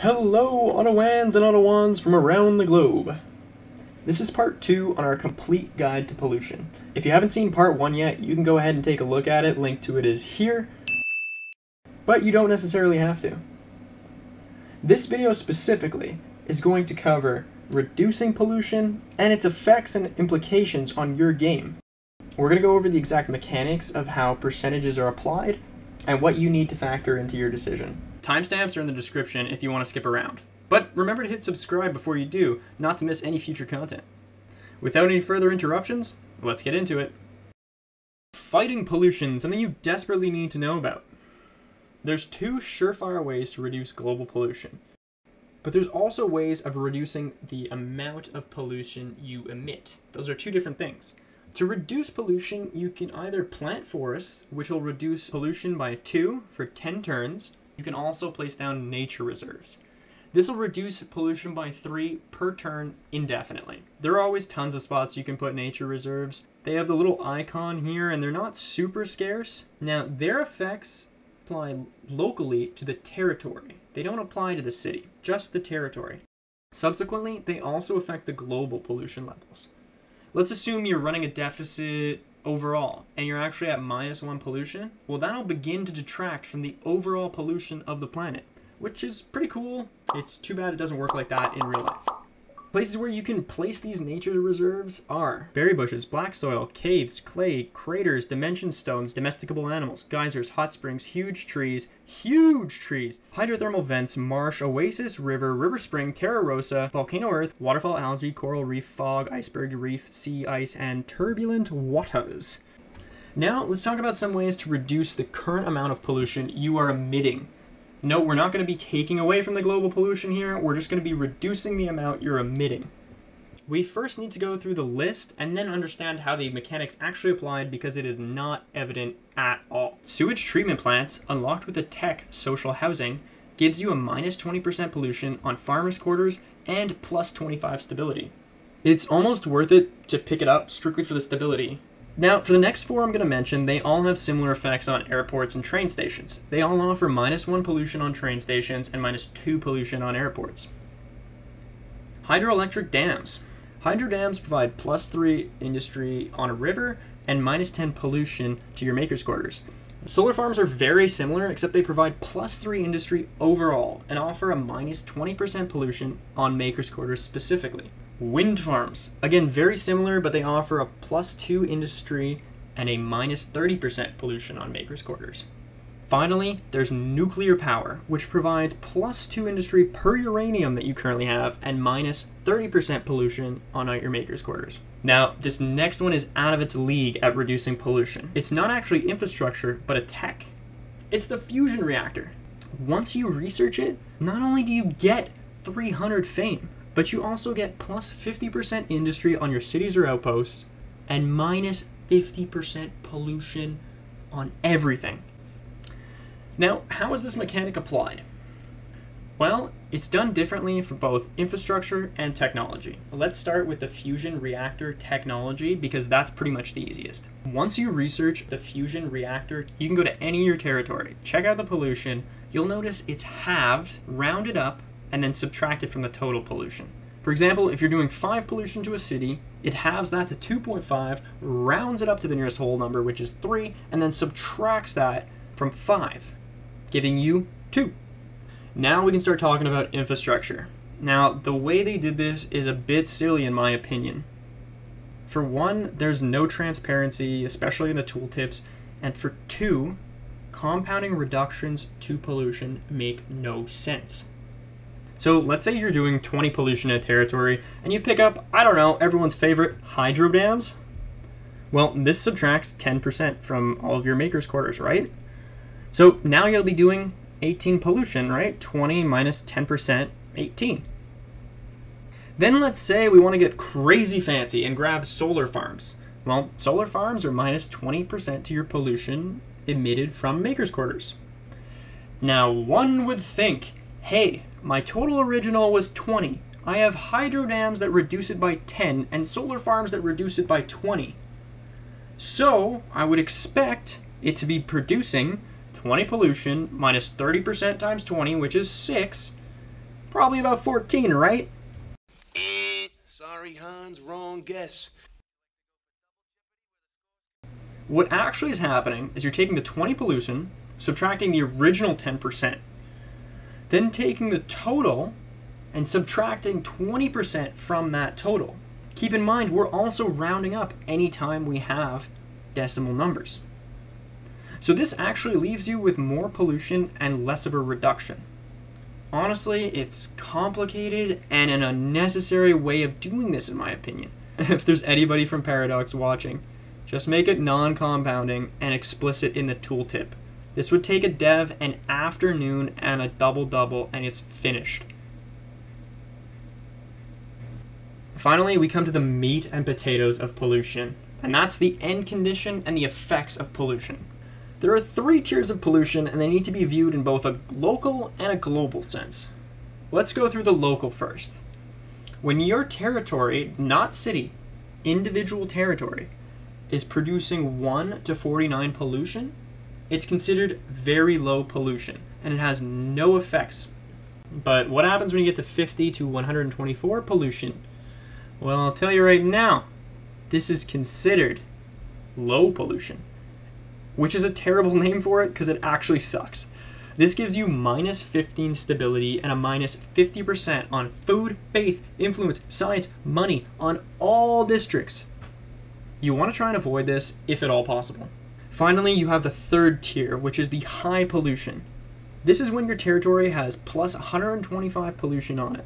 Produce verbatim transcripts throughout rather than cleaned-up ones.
Hello, Autowans and Autowans from around the globe! This is part two on our complete guide to pollution. If you haven't seen part one yet, you can go ahead and take a look at it. Link to it is here, but you don't necessarily have to. This video specifically is going to cover reducing pollution and its effects and implications on your game. We're going to go over the exact mechanics of how percentages are applied and what you need to factor into your decision. Timestamps are in the description if you want to skip around. But remember to hit subscribe before you do, not to miss any future content. Without any further interruptions, let's get into it. Fighting pollution, something you desperately need to know about. There's two surefire ways to reduce global pollution. But there's also ways of reducing the amount of pollution you emit. Those are two different things. To reduce pollution, you can either plant forests, which will reduce pollution by two for ten turns. You can also place down nature reserves. This will reduce pollution by three per turn indefinitely. There are always tons of spots you can put nature reserves. They have the little icon here and they're not super scarce. Now their effects apply locally to the territory. They don't apply to the city, just the territory. Subsequently, they also affect the global pollution levels. Let's assume you're running a deficit overall, and you're actually at minus one pollution, well, that'll begin to detract from the overall pollution of the planet, which is pretty cool. It's too bad it doesn't work like that in real life. Places where you can place these nature reserves are berry bushes, black soil, caves, clay, craters, dimension stones, domesticable animals, geysers, hot springs, huge trees, huge trees, hydrothermal vents, marsh, oasis, river, river spring, terra rosa, volcano earth, waterfall, algae, coral reef, fog, iceberg reef, sea ice, and turbulent waters. Now, let's talk about some ways to reduce the current amount of pollution you are emitting. No, we're not going to be taking away from the global pollution here. We're just going to be reducing the amount you're emitting. We first need to go through the list and then understand how the mechanics actually applied, because it is not evident at all. Sewage treatment plants unlocked with the tech social housing gives you a minus twenty percent pollution on farmers' quarters and plus twenty-five stability. It's almost worth it to pick it up strictly for the stability. Now, for the next four I'm going to mention, they all have similar effects on airports and train stations. They all offer minus one pollution on train stations and minus two pollution on airports. Hydroelectric dams. Hydro dams provide plus three industry on a river and minus ten pollution to your maker's quarters. Solar farms are very similar, except they provide plus three industry overall and offer a minus twenty percent pollution on maker's quarters specifically. Wind farms, again, very similar, but they offer a plus two industry and a minus thirty percent pollution on maker's quarters. Finally, there's nuclear power, which provides plus two industry per uranium that you currently have and minus thirty percent pollution on your maker's quarters. Now, this next one is out of its league at reducing pollution. It's not actually infrastructure, but a tech. It's the fusion reactor. Once you research it, not only do you get three hundred fame, but you also get plus fifty percent industry on your cities or outposts and minus fifty percent pollution on everything. Now, how is this mechanic applied? Well, it's done differently for both infrastructure and technology. Let's start with the fusion reactor technology, because that's pretty much the easiest. Once you research the fusion reactor, you can go to any of your territory, check out the pollution. You'll notice it's halved, rounded up, and then subtract it from the total pollution. For example, if you're doing five pollution to a city, it halves that to two point five, rounds it up to the nearest whole number, which is three, and then subtracts that from five, giving you two. Now we can start talking about infrastructure. Now, the way they did this is a bit silly in my opinion. For one, there's no transparency, especially in the tooltips, and for two, compounding reductions to pollution make no sense. So let's say you're doing twenty pollution in a territory and you pick up, I don't know, everyone's favorite hydro dams. Well, this subtracts ten percent from all of your maker's quarters, right? So now you'll be doing eighteen pollution, right? twenty minus ten percent, eighteen. Then let's say we want to get crazy fancy and grab solar farms. Well, solar farms are minus twenty percent to your pollution emitted from maker's quarters. Now one would think, hey, my total original was twenty. I have hydro dams that reduce it by ten and solar farms that reduce it by twenty. So I would expect it to be producing twenty pollution minus thirty percent times twenty, which is six, Probably about fourteen, right? Eh, sorry Hans, wrong guess. What actually is happening is you're taking the twenty pollution, subtracting the original ten percent, then taking the total and subtracting twenty percent from that total. Keep in mind, we're also rounding up anytime we have decimal numbers. So this actually leaves you with more pollution and less of a reduction. Honestly, it's complicated and an unnecessary way of doing this in my opinion. If there's anybody from Paradox watching, just make it non-compounding and explicit in the tooltip. This would take a dev an afternoon and a double-double and it's finished. Finally, we come to the meat and potatoes of pollution, and that's the end condition and the effects of pollution. There are three tiers of pollution, and they need to be viewed in both a local and a global sense. Let's go through the local first. When your territory, not city, individual territory, is producing one to forty-nine pollution, it's considered very low pollution, and it has no effects. But what happens when you get to fifty to one hundred twenty-four pollution? Well, I'll tell you right now, this is considered low pollution, which is a terrible name for it because it actually sucks. This gives you minus fifteen stability and a minus fifty percent on food, faith, influence, science, money on all districts. You want to try and avoid this if at all possible. Finally, you have the third tier, which is the high pollution. This is when your territory has plus one hundred twenty-five pollution on it.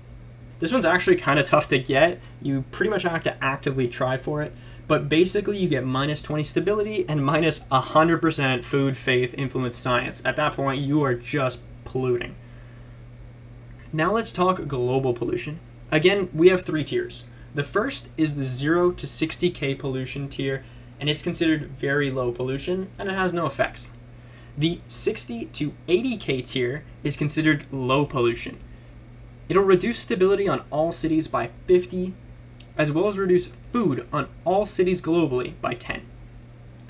This one's actually kind of tough to get. You pretty much have to actively try for it. But basically you get minus twenty stability and minus one hundred percent food, faith, influence, science. At that point, you are just polluting. Now let's talk global pollution. Again, we have three tiers. The first is the zero to sixty K pollution tier, and it's considered very low pollution, and it has no effects. The sixty to eighty K tier is considered low pollution. It'll reduce stability on all cities by fifty, as well as reduce food on all cities globally by ten.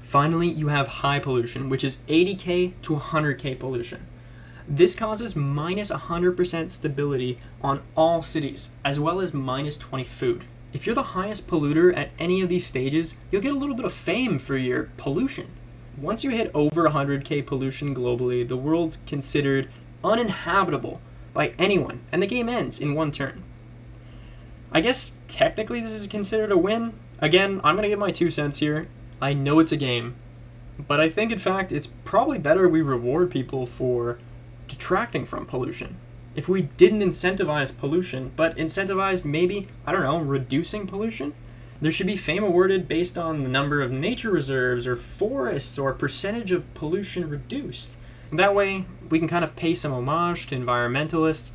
Finally, you have high pollution, which is eighty K to one hundred K pollution. This causes minus one hundred percent stability on all cities, as well as minus twenty food. If you're the highest polluter at any of these stages, you'll get a little bit of fame for your pollution. Once you hit over one hundred K pollution globally, the world's considered uninhabitable by anyone, and the game ends in one turn. I guess technically this is considered a win. Again, I'm gonna give my two cents here. I know it's a game, but I think in fact it's probably better we reward people for detracting from pollution. If we didn't incentivize pollution, but incentivized maybe, I don't know, reducing pollution, there should be fame awarded based on the number of nature reserves or forests or percentage of pollution reduced. That way, we can kind of pay some homage to environmentalists.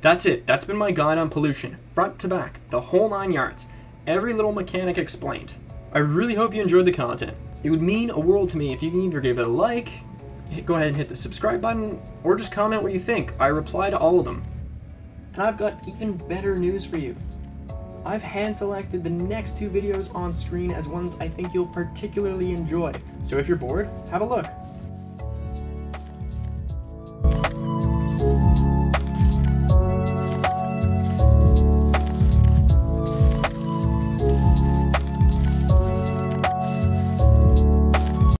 That's it. That's been my guide on pollution, front to back, the whole nine yards, every little mechanic explained. I really hope you enjoyed the content. It would mean a world to me if you can either give it a like, go ahead and hit the subscribe button, or just comment what you think. I reply to all of them. And I've got even better news for you. I've hand selected the next two videos on screen as ones I think you'll particularly enjoy. So if you're bored, have a look.